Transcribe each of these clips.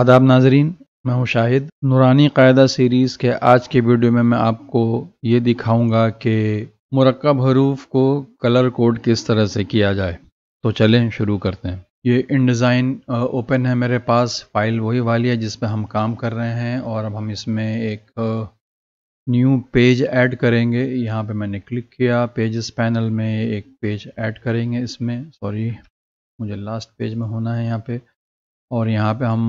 आदाब नाजरीन, मैं हूं शाहिद। नूरानी कायदा सीरीज़ के आज के वीडियो में मैं आपको ये दिखाऊंगा कि मुरक्कब हरूफ को कलर कोड किस तरह से किया जाए। तो चलें शुरू करते हैं। ये इन डिज़ाइन ओपन है मेरे पास, फाइल वही वाली है जिस पर हम काम कर रहे हैं और अब हम इसमें एक न्यू पेज ऐड करेंगे। यहाँ पे मैंने क्लिक किया, पेजेस पैनल में एक पेज ऐड करेंगे। इसमें सॉरी मुझे लास्ट पेज में होना है यहाँ पे, और यहाँ पे हम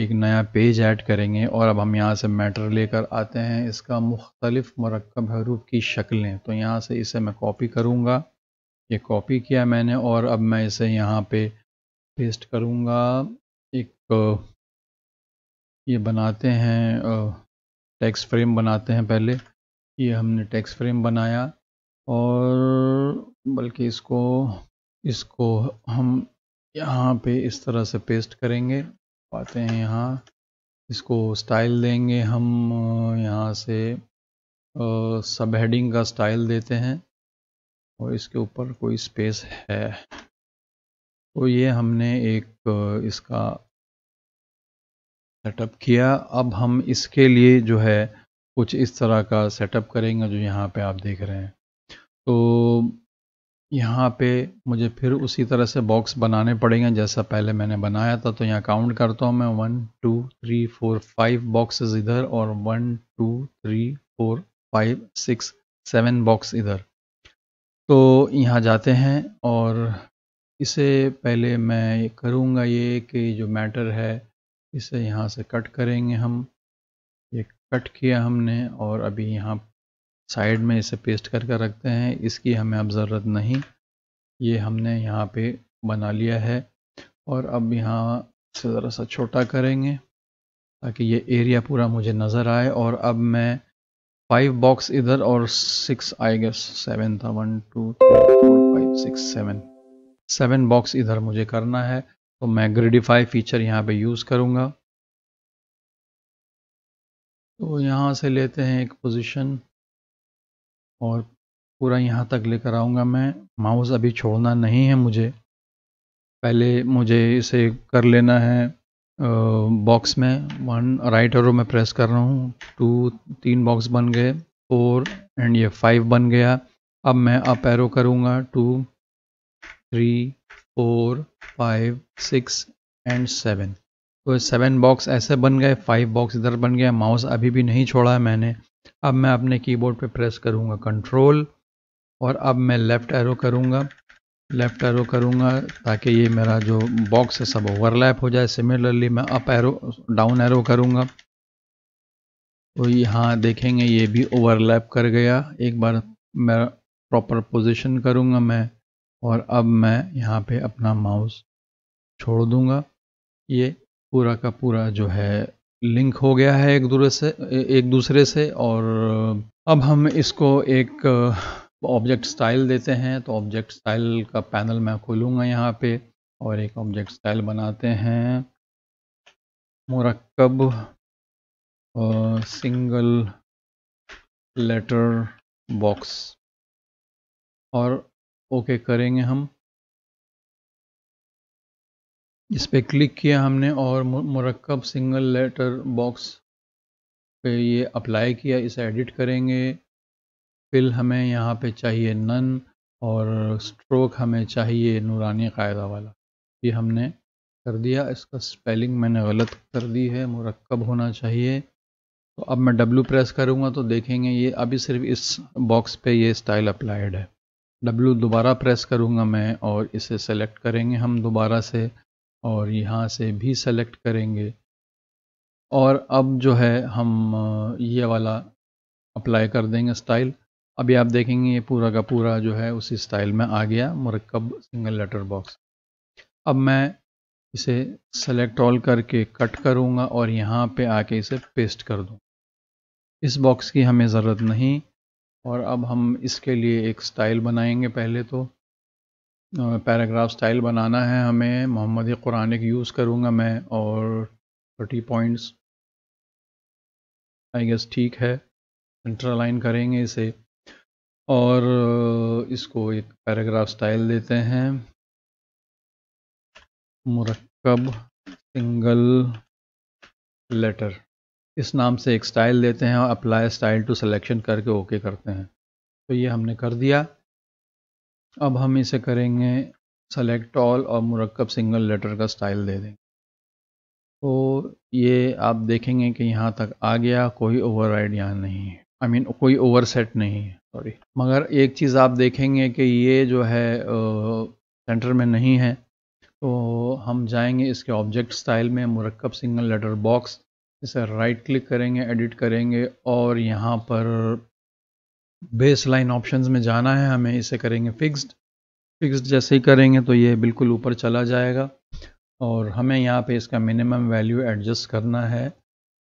एक नया पेज ऐड करेंगे। और अब हम यहाँ से मैटर लेकर आते हैं इसका मुख्तलिफ मरकब हरूफ की शक्लें। तो यहाँ से इसे मैं कॉपी करूँगा, ये कॉपी किया मैंने, और अब मैं इसे यहाँ पे पेस्ट करूँगा। एक ये बनाते हैं टैक्स फ्रेम बनाते हैं पहले, ये हमने टैक्स फ्रेम बनाया, और बल्कि इसको हम यहाँ पे इस तरह से पेस्ट करेंगे। आते हैं यहाँ, इसको स्टाइल देंगे हम, यहाँ से सब हेडिंग का स्टाइल देते हैं, और इसके ऊपर कोई स्पेस है तो ये हमने एक इसका सेटअप किया। अब हम इसके लिए जो है कुछ इस तरह का सेटअप करेंगे जो यहाँ पे आप देख रहे हैं। तो यहाँ पे मुझे फिर उसी तरह से बॉक्स बनाने पड़ेंगे जैसा पहले मैंने बनाया था। तो यहाँ काउंट करता हूँ मैं 1 2 3 4 5 बॉक्सेस इधर, और 1 2 3 4 5 6 7 बॉक्स इधर। तो यहाँ जाते हैं और इसे पहले मैं करूँगा ये कि जो मैटर है इसे यहाँ से कट करेंगे हम। ये कट किया हमने और अभी यहाँ साइड में इसे पेस्ट करके रखते हैं, इसकी हमें अब ज़रूरत नहीं, ये हमने यहाँ पे बना लिया है। और अब यहाँ से ज़रा सा छोटा करेंगे ताकि ये एरिया पूरा मुझे नज़र आए। और अब मैं 5 बॉक्स इधर और 6 आई गेस 7 था, 1 2 3 4 5 6 7 बॉक्स इधर मुझे करना है। तो मैं ग्रेडिफाई फीचर यहाँ पे यूज़ करूँगा। तो यहाँ से लेते हैं एक पोजीशन और पूरा यहाँ तक लेकर आऊँगा मैं। माउस अभी छोड़ना नहीं है मुझे, पहले मुझे इसे कर लेना है बॉक्स में। 1 राइट एरो में प्रेस कर रहा हूँ, 2 3 बॉक्स बन गए, 4 एंड ये 5 बन गया। अब मैं अप एरो करूँगा, 2 3 4 5 6 एंड 7। तो 7 बॉक्स ऐसे बन गए, 5 बॉक्स इधर बन गया। माउस अभी भी नहीं छोड़ा है मैंने। अब मैं अपने कीबोर्ड पे प्रेस करूँगा कंट्रोल, और अब मैं लेफ़्ट एरो करूँगा ताकि ये मेरा जो बॉक्स है सब ओवरलैप हो जाए। सिमिलरली मैं अप एरो डाउन एरो करूँगा, तो यहाँ देखेंगे ये भी ओवरलैप कर गया। एक बार मैं प्रॉपर पोजिशन करूँगा मैं, और अब मैं यहाँ पे अपना माउस छोड़ दूंगा। ये पूरा का पूरा जो है लिंक हो गया है एक दूसरे से। और अब हम इसको एक ऑब्जेक्ट स्टाइल देते हैं। तो ऑब्जेक्ट स्टाइल का पैनल मैं खोलूँगा यहाँ पे, और एक ऑब्जेक्ट स्टाइल बनाते हैं मुरक्कब सिंगल लेटर बॉक्स, और ओके करेंगे हम। इस पर क्लिक किया हमने और मुरक्कब सिंगल लेटर बॉक्स पे ये अप्लाई किया। इसे एडिट करेंगे, फिल हमें यहाँ पे चाहिए नन, और स्ट्रोक हमें चाहिए नूरानी कायदा वाला। ये हमने कर दिया। इसका स्पेलिंग मैंने गलत कर दी है, मुरक्कब होना चाहिए। तो अब मैं W प्रेस करूँगा तो देखेंगे ये अभी सिर्फ इस बॉक्स पे ये स्टाइल अप्लाइड है। W दोबारा प्रेस करूँगा मैं और इसे सेलेक्ट करेंगे हम दोबारा से, और यहाँ से भी सेलेक्ट करेंगे। और अब जो है हम ये वाला अप्लाई कर देंगे स्टाइल। अभी आप देखेंगे ये पूरा का पूरा जो है उसी स्टाइल में आ गया, मुरक्कब सिंगल लेटर बॉक्स। अब मैं इसे सेलेक्ट ऑल करके कट करूँगा और यहाँ पे आके इसे पेस्ट कर दूँ। इस बॉक्स की हमें ज़रूरत नहीं, और अब हम इसके लिए एक स्टाइल बनाएंगे। पहले तो पैराग्राफ स्टाइल बनाना है हमें, मोहम्मदी कुरानिक यूज़ करूँगा मैं, और 30 पॉइंट्स आई गेस ठीक है। सेंटर लाइन करेंगे इसे, और इसको एक पैराग्राफ स्टाइल देते हैं मुरक्कब सिंगल लेटर इस नाम से एक स्टाइल देते हैं और अप्लाई स्टाइल टू सिलेक्शन करके ओके करते हैं। तो ये हमने कर दिया। अब हम इसे करेंगे सेलेक्ट ऑल और मुरक्कब सिंगल लेटर का स्टाइल दे देंगे। तो ये आप देखेंगे कि यहाँ तक आ गया, कोई ओवरराइड यहाँ नहीं है, कोई ओवरसेट नहीं है, सॉरी। मगर एक चीज़ आप देखेंगे कि ये जो है सेंटर में नहीं है। तो हम जाएंगे इसके ऑब्जेक्ट स्टाइल में, मुरक्कब सिंगल लेटर बॉक्स, इसे राइट क्लिक करेंगे, एडिट करेंगे और यहाँ पर बेस लाइन ऑप्शंस में जाना है हमें। इसे करेंगे फिक्स्ड। फिक्स्ड जैसे ही करेंगे तो ये बिल्कुल ऊपर चला जाएगा और हमें यहाँ पे इसका मिनिमम वैल्यू एडजस्ट करना है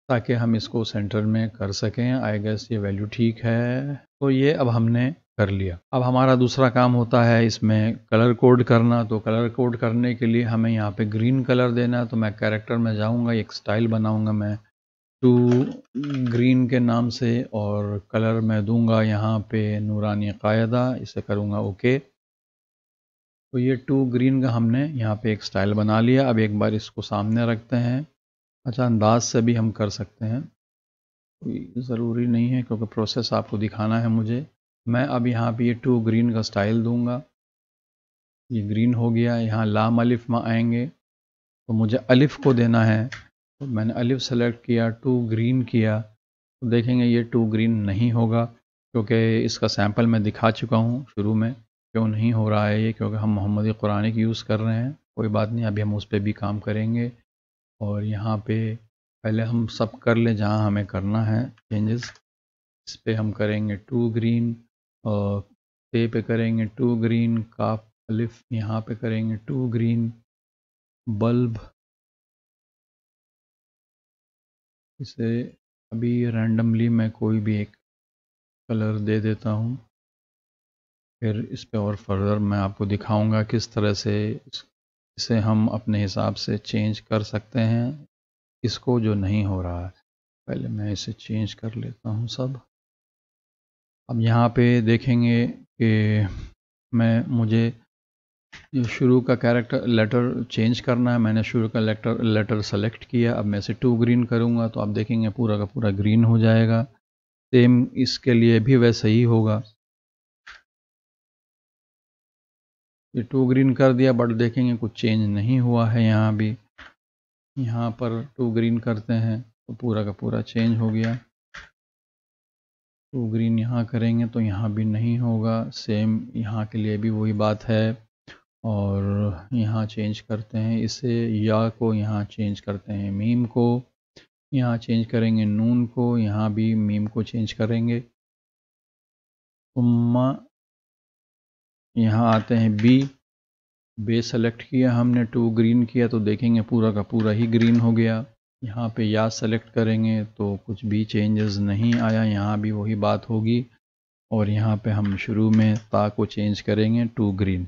ताकि हम इसको सेंटर में कर सकें। आई गेस ये वैल्यू ठीक है। तो ये अब हमने कर लिया। अब हमारा दूसरा काम होता है इसमें कलर कोड करना। तो कलर कोड करने के लिए हमें यहाँ पे ग्रीन कलर देना है। तो मैं कैरेक्टर में जाऊँगा, एक स्टाइल बनाऊँगा मैं टू ग्रीन के नाम से और कलर मैं दूंगा यहाँ पे नूरानी कायदा, इसे करूँगा ओके। तो ये टू ग्रीन का हमने यहाँ पे एक स्टाइल बना लिया। अब एक बार इसको सामने रखते हैं। अच्छा, अंदाज से भी हम कर सकते हैं, कोई ज़रूरी नहीं है क्योंकि प्रोसेस आपको दिखाना है मुझे। मैं अब यहाँ पे ये टू ग्रीन का स्टाइल दूंगा। ये ग्रीन हो गया। यहाँ लाम अलिफ में आएंगे तो मुझे अलिफ को देना है। तो मैंने अलिफ सेलेक्ट किया, टू ग्रीन किया, तो देखेंगे ये टू ग्रीन नहीं होगा क्योंकि इसका सैंपल मैं दिखा चुका हूँ शुरू में। क्यों नहीं हो रहा है ये? क्योंकि हम मुहम्मदी कुरानिक यूज़ कर रहे हैं। कोई बात नहीं, अभी हम उस पर भी काम करेंगे। और यहाँ पे पहले हम सब कर ले जहाँ हमें करना है चेंजेस। इस पे हम करेंगे टू ग्रीन और ते पे करेंगे टू ग्रीन, काफ अलिफ यहाँ पे करेंगे टू ग्रीन, बल्ब इसे अभी रैंडमली मैं कोई भी एक कलर दे देता हूँ। फिर इस पे और फर्दर मैं आपको दिखाऊंगा किस तरह से इसे हम अपने हिसाब से चेंज कर सकते हैं, इसको जो नहीं हो रहा है। पहले मैं इसे चेंज कर लेता हूं सब। अब यहाँ पे देखेंगे कि मैं मुझे शुरू का कैरेक्टर लेटर चेंज करना है। मैंने शुरू का लेटर सेलेक्ट किया। अब मैं इसे टू ग्रीन करूँगा तो आप देखेंगे पूरा का पूरा ग्रीन हो जाएगा। सेम इसके लिए भी वैसे ही होगा। ये टू ग्रीन कर दिया बट देखेंगे कुछ चेंज नहीं हुआ है। यहाँ भी, यहाँ पर टू ग्रीन करते हैं तो पूरा का पूरा चेंज हो गया। टू ग्रीन यहाँ करेंगे तो यहाँ भी नहीं होगा। सेम यहाँ के लिए भी वही बात है। और यहाँ चेंज करते हैं इसे, या को यहाँ चेंज करते हैं मीम को, यहाँ चेंज करेंगे नून को, यहाँ भी मीम को चेंज करेंगे। उम्मा यहाँ आते हैं बी, बे सेलेक्ट किया हमने, टू ग्रीन किया तो देखेंगे पूरा का पूरा ही ग्रीन हो गया। यहाँ पे या सेलेक्ट करेंगे तो कुछ भी चेंजेस नहीं आया, यहाँ भी वही बात होगी। और यहाँ पे हम शुरू में ता को चेंज करेंगे टू ग्रीन।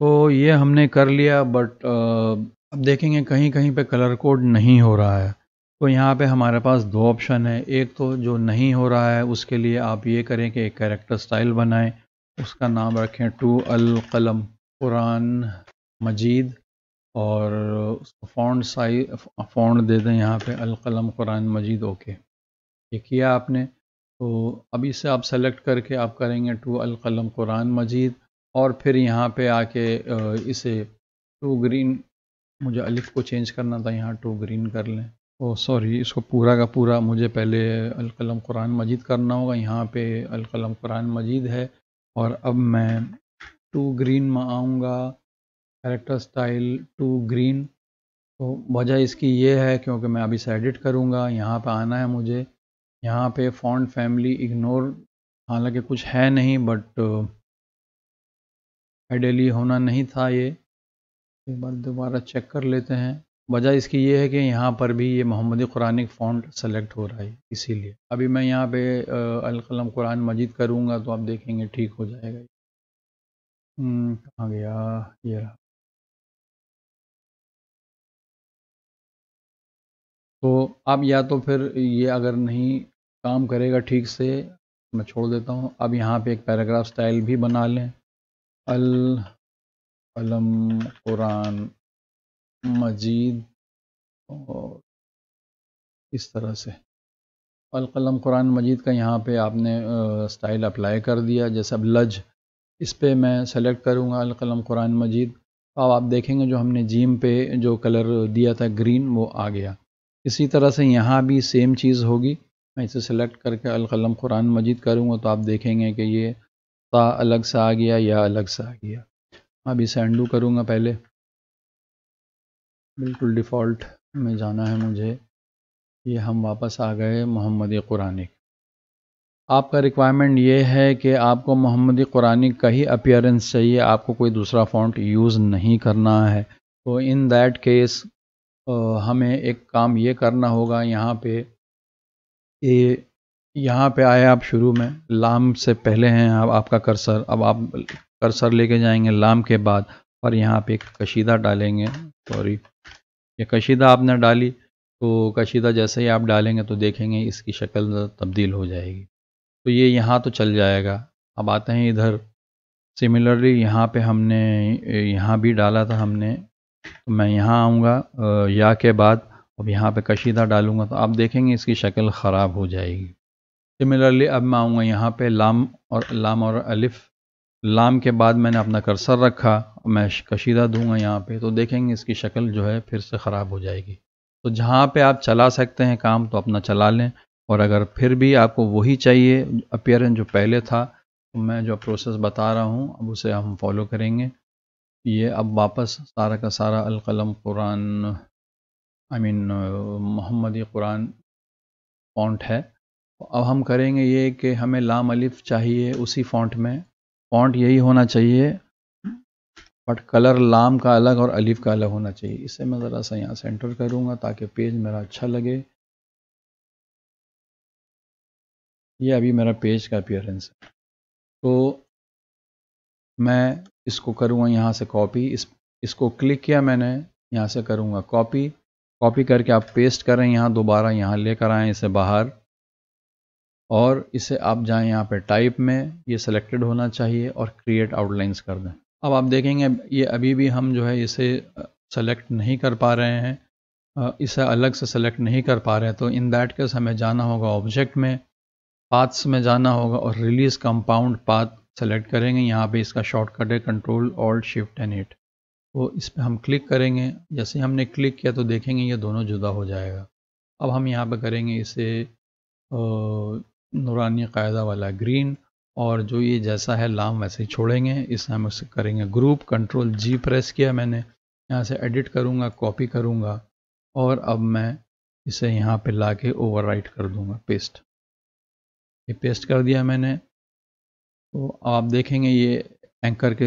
तो ये हमने कर लिया बट अब देखेंगे कहीं कहीं पे कलर कोड नहीं हो रहा है। तो यहाँ पे हमारे पास दो ऑप्शन है। एक तो जो नहीं हो रहा है उसके लिए आप ये करें कि एक कैरेक्टर स्टाइल बनाएं, उसका नाम रखें टू अल-क़लम कुरान मजीद और उसका फ़ॉन्ट साइज दे दें यहाँ पे अल-क़लम कुरान मजीद ओके। ये किया आपने। तो अब इसे आप सेलेक्ट करके आप करेंगे टू अल-क़लम कुरान मजीद और फिर यहाँ पे आके इसे टू ग्रीन, मुझे अलिफ को चेंज करना था, यहाँ टू ग्रीन कर लें। ओ सॉरी, इसको पूरा का पूरा मुझे पहले अल-क़लम कुरान मजीद करना होगा। यहाँ पे अल-क़लम कुरान मजीद है और अब मैं टू ग्रीन में आऊँगा, कैरेक्टर स्टाइल टू ग्रीन। तो वजह इसकी ये है क्योंकि मैं अभी इसे एडिट करूँगा। यहाँ पे आना है मुझे, यहाँ पे फॉन्ट फैमिली इग्नोर, हालांकि कुछ है नहीं बट आइडियली होना नहीं था ये। एक बार दोबारा चेक कर लेते हैं। वजह इसकी ये है कि यहाँ पर भी ये मुहम्मदी कुरानिक फ़ॉन्ट सेलेक्ट हो रहा है, इसीलिए। अभी मैं यहाँ पे अल-क़लम कुरान मजीद करूँगा तो आप देखेंगे ठीक हो जाएगा। कहाँ गया ये रहा। तो अब या तो फिर ये अगर नहीं काम करेगा ठीक से, मैं छोड़ देता हूँ। अब यहाँ पे एक पैराग्राफ स्टाइल भी बना लें, अल-क़लम कुरान मजीद और इस तरह से अल-क़लम कुरान मजीद का यहाँ पे आपने स्टाइल अप्लाई कर दिया। जैसे अब लज इस पर मैं सेलेक्ट करूँगा अल-क़लम कुरान मजीद। अब आप देखेंगे जो हमने जीम पे जो कलर दिया था ग्रीन वो आ गया। इसी तरह से यहाँ भी सेम चीज़ होगी। मैं इसे सेलेक्ट करके अल-क़लम कुरान मजीद करूँगा तो आप देखेंगे कि ये ता अलग सा आ गया या अलग सा आ गया। अब इसे अंडू करूँगा, पहले बिल्कुल डिफ़ॉल्ट में जाना है मुझे। ये हम वापस आ गए मुहम्मदी कुरानिक। आपका रिक्वायरमेंट ये है कि आपको मुहम्मदी कुरानिक का ही अपीयरेंस चाहिए, आपको कोई दूसरा फॉन्ट यूज़ नहीं करना है। तो इन दैट केस हमें एक काम ये करना होगा, यहाँ पे आए आप शुरू में लाम से पहले हैं अब आपका कर्सर, अब आप कर्सर लेके जाएंगे लाम के बाद और यहाँ पे कशीदा डालेंगे। सॉरी, ये कशीदा आपने डाली तो कशीदा जैसे ही आप डालेंगे तो देखेंगे इसकी शक्ल तब्दील हो जाएगी। तो ये यहाँ तो चल जाएगा। अब आते हैं इधर, सिमिलरली यहाँ पे हमने यहाँ भी डाला था हमने, तो मैं यहाँ आऊँगा या के बाद अब यहाँ पे कशीदा डालूँगा तो आप देखेंगे इसकी शक्ल ख़राब हो जाएगी। सिमिलरली अब मैं आऊँगा यहाँ पे लाम और अलिफ, लाम के बाद मैंने अपना कर्सर रखा, मैं कशीदा दूंगा यहाँ पे तो देखेंगे इसकी शक्ल जो है फिर से ख़राब हो जाएगी। तो जहाँ पे आप चला सकते हैं काम तो अपना चला लें, और अगर फिर भी आपको वही चाहिए अपीयरेंस जो पहले था तो मैं जो प्रोसेस बता रहा हूँ अब उसे हम फॉलो करेंगे। ये अब वापस सारा का सारा अल-क़लम कुरान मुहम्मदी कुरान फॉन्ट है। अब हम करेंगे ये कि हमें लाम अलिफ चाहिए उसी फॉन्ट में, फॉन्ट यही होना चाहिए बट कलर लाम का अलग और अलिफ का अलग होना चाहिए। इसे मैं ज़रा सा यहाँ सेंटर करूँगा ताकि पेज मेरा अच्छा लगे। ये अभी मेरा पेज का अपीयरेंस है तो मैं इसको करूँगा यहाँ से कॉपी, इसको क्लिक किया मैंने, यहाँ से करूँगा कॉपी। कॉपी करके आप पेस्ट करें यहाँ, दोबारा यहाँ लेकर आएँ इसे बाहर और इसे आप जाएं यहाँ पे टाइप में, ये सिलेक्टेड होना चाहिए और क्रिएट आउटलाइंस कर दें। अब आप देखेंगे ये अभी भी हम जो है इसे सेलेक्ट नहीं कर पा रहे हैं, इसे अलग से सेलेक्ट नहीं कर पा रहे हैं। तो इन दैट केस हमें जाना होगा ऑब्जेक्ट में, पाथ्स में जाना होगा और रिलीज़ कंपाउंड पाथ सेलेक्ट करेंगे। यहाँ पे इसका शॉर्टकट है कंट्रोल ऑल्ट शिफ्ट एंड 8। तो इस पर हम क्लिक करेंगे, जैसे हमने क्लिक किया तो देखेंगे ये दोनों जुदा हो जाएगा। अब हम यहाँ पर करेंगे इसे नूरानी कायदा वाला ग्रीन और जो ये जैसा है लाम वैसे ही छोड़ेंगे। इस हम उसे करेंगे ग्रुप, कंट्रोल जी प्रेस किया मैंने, यहाँ से एडिट करूँगा, कॉपी करूँगा और अब मैं इसे यहाँ पे लाके ओवरराइट कर दूँगा, पेस्ट। ये पेस्ट कर दिया मैंने तो आप देखेंगे ये एंकर के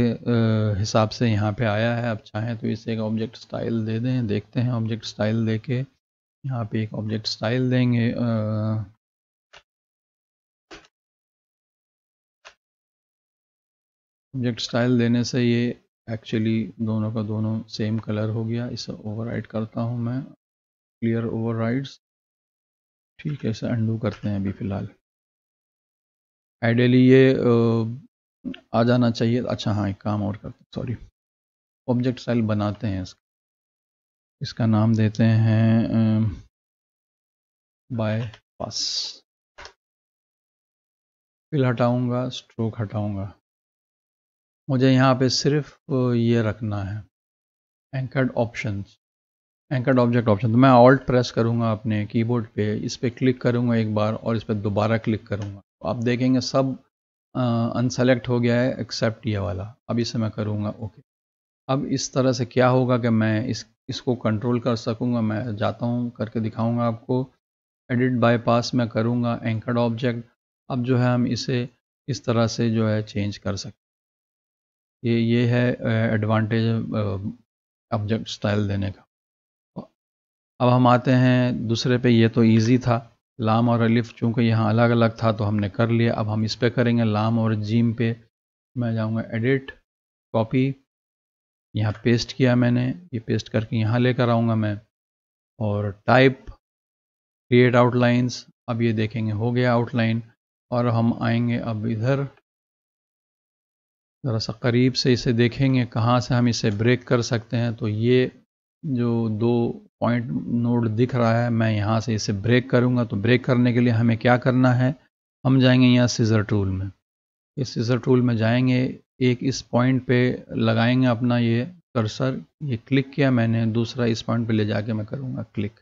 हिसाब से यहाँ पे आया है। आप चाहें तो इसे एक ऑब्जेक्ट स्टाइल दे दें, देखते हैं। ऑब्जेक्ट स्टाइल दे के यहाँ पर एक ऑब्जेक्ट स्टाइल देंगे, ऑब्जेक्ट स्टाइल देने से ये एक्चुअली दोनों का दोनों सेम कलर हो गया। इसे ओवरराइड करता हूँ मैं, क्लियर ओवरराइड्स, ठीक है। इसे अंडू करते हैं अभी फ़िलहाल। आइडियली ये आ जाना चाहिए। अच्छा हाँ, एक काम और करते हैं, सॉरी, ऑब्जेक्ट स्टाइल बनाते हैं इसका, इसका नाम देते हैं बायपास। फिल हटाऊँगा, स्ट्रोक हटाऊँगा, मुझे यहाँ पे सिर्फ ये रखना है anchored options, anchored object option. तो मैं ऑल्ट प्रेस करूँगा अपने कीबोर्ड पे, इस पर क्लिक करूँगा एक बार और इस पर दोबारा क्लिक करूँगा तो आप देखेंगे सब अनसेलेक्ट हो गया है एक्सेप्ट ये वाला। अब इसे मैं करूँगा ओके। अब इस तरह से क्या होगा कि मैं इसको कंट्रोल कर सकूँगा। मैं जाता हूँ, करके दिखाऊँगा आपको, एडिट बाईपास में करूँगा एंकर्ड ऑब्जेक्ट। अब जो है हम इसे इस तरह से जो है चेंज कर सकते। ये है एडवांटेज ऑब्जेक्ट स्टाइल देने का। अब हम आते हैं दूसरे पे, ये तो इजी था। लाम और अलिफ चूँकि यहाँ अलग अलग था तो हमने कर लिया। अब हम इस पे करेंगे लाम और जीम पे, मैं जाऊँगा एडिट, कॉपी, यहाँ पेस्ट किया मैंने, ये पेस्ट करके यहाँ लेकर आऊँगा मैं और टाइप, क्रिएट आउटलाइंस। अब ये देखेंगे हो गया आउटलाइन और हम आएंगे अब इधर, ज़रा सा करीब से इसे देखेंगे कहाँ से हम इसे ब्रेक कर सकते हैं। तो ये जो दो पॉइंट नोड दिख रहा है, मैं यहाँ से इसे ब्रेक करूँगा। तो ब्रेक करने के लिए हमें क्या करना है, हम जाएंगे यहाँ सीजर टूल में। इस सीजर टूल में जाएंगे, एक इस पॉइंट पे लगाएंगे अपना ये कर्सर, ये क्लिक किया मैंने, दूसरा इस पॉइंट पे ले जाके मैं करूँगा क्लिक।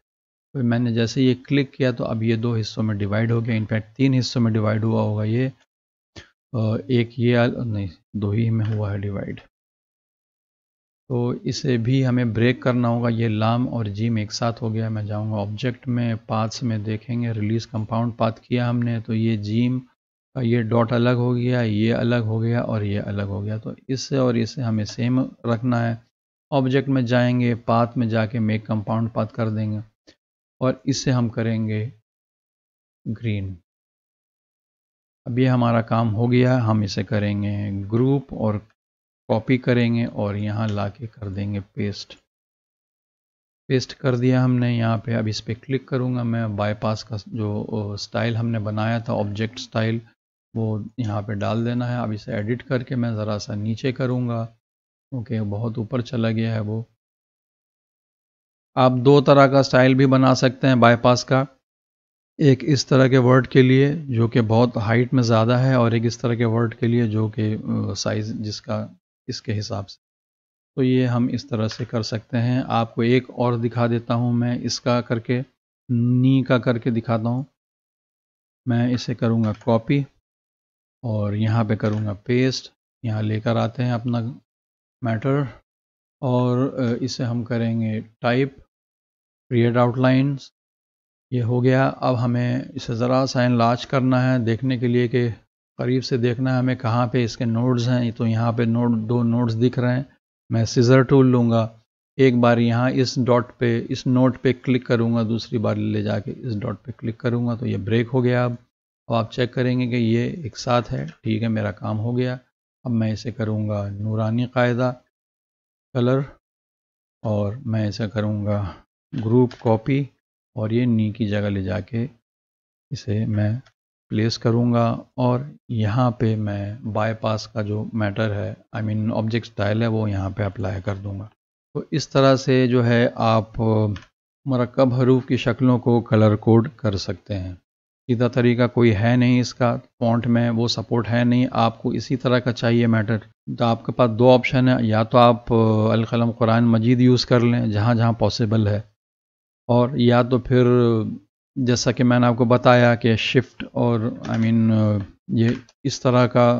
तो मैंने जैसे ये क्लिक किया तो अब ये दो हिस्सों में डिवाइड हो गया, इनफैक्ट तीन हिस्सों में डिवाइड हुआ होगा ये, एक ये नहीं, दो ही में हुआ है डिवाइड। तो इसे भी हमें ब्रेक करना होगा। ये लाम और जीम एक साथ हो गया। मैं जाऊंगा ऑब्जेक्ट में, पाथ्स में देखेंगे, रिलीज कंपाउंड पाथ किया हमने, तो ये जीम का ये डॉट अलग हो गया, ये अलग हो गया और ये अलग हो गया। तो इससे और इसे हमें सेम रखना है। ऑब्जेक्ट में जाएंगे, पाथ में जाके मेक कंपाउंड पाथ कर देंगे और इसे हम करेंगे ग्रीन। अब ये हमारा काम हो गया। हम इसे करेंगे ग्रुप और कॉपी करेंगे और यहाँ लाके कर देंगे पेस्ट। पेस्ट कर दिया हमने यहाँ पे। अब इस पर क्लिक करूँगा मैं, बाईपास का जो स्टाइल हमने बनाया था ऑब्जेक्ट स्टाइल वो यहाँ पे डाल देना है। अब इसे एडिट करके मैं ज़रा सा नीचे करूँगा क्योंकि बहुत ऊपर चला गया है वो। आप दो तरह का स्टाइल भी बना सकते हैं बाईपास का, एक इस तरह के वर्ड के लिए जो कि बहुत हाइट में ज़्यादा है और एक इस तरह के वर्ड के लिए जो कि साइज़ जिसका इसके हिसाब से। तो ये हम इस तरह से कर सकते हैं। आपको एक और दिखा देता हूँ मैं, इसका करके नी का करके दिखाता हूँ। मैं इसे करूँगा कॉपी और यहाँ पे करूँगा पेस्ट। यहाँ लेकर आते हैं अपना मैटर और इसे हम करेंगे टाइप, क्रिएट आउटलाइंस। ये हो गया। अब हमें इसे ज़रा सा एनलार्ज करना है देखने के लिए कि करीब से देखना है हमें कहाँ पे इसके नोड्स हैं। तो यहाँ पे नोड, दो नोड्स दिख रहे हैं। मैं सीजर टूल लूँगा, एक बार यहाँ इस डॉट पे, इस नोड पे क्लिक करूँगा, दूसरी बार ले जाके इस डॉट पे क्लिक करूँगा। तो ये ब्रेक हो गया। अब आप चेक करेंगे कि ये एक साथ है। ठीक है, मेरा काम हो गया। अब मैं इसे करूँगा नूरानी कायदा कलर और मैं इसे करूँगा ग्रुप कॉपी और ये नी की जगह ले जाके इसे मैं प्लेस करूँगा। और यहाँ पे मैं बाईपास का जो मैटर है, आई मीन ऑब्जेक्ट स्टाइल है, वो यहाँ पे अप्लाई कर दूँगा। तो इस तरह से जो है आप मरकब हरूफ की शक्लों को कलर कोड कर सकते हैं। सीधा तरीका कोई है नहीं इसका, फॉन्ट में वो सपोर्ट है नहीं। आपको इसी तरह का चाहिए मैटर तो आपके पास दो ऑप्शन है, या तो आप अल-क़लम कुरान मजीद यूज़ कर लें जहाँ जहाँ पॉसिबल है, और या तो फिर जैसा कि मैंने आपको बताया कि शिफ्ट और आई मीन ये इस तरह का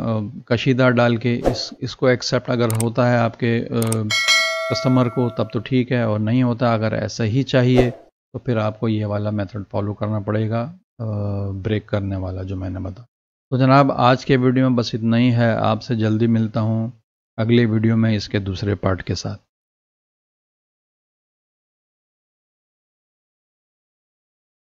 कशीदा डाल के इसको एक्सेप्ट अगर होता है आपके कस्टमर को तब तो ठीक है, और नहीं होता अगर ऐसा ही चाहिए तो फिर आपको ये वाला मेथड फॉलो करना पड़ेगा, ब्रेक करने वाला जो मैंने बताया। तो जनाब आज के वीडियो में बस इतना ही है। आपसे जल्दी मिलता हूँ अगले वीडियो में इसके दूसरे पार्ट के साथ।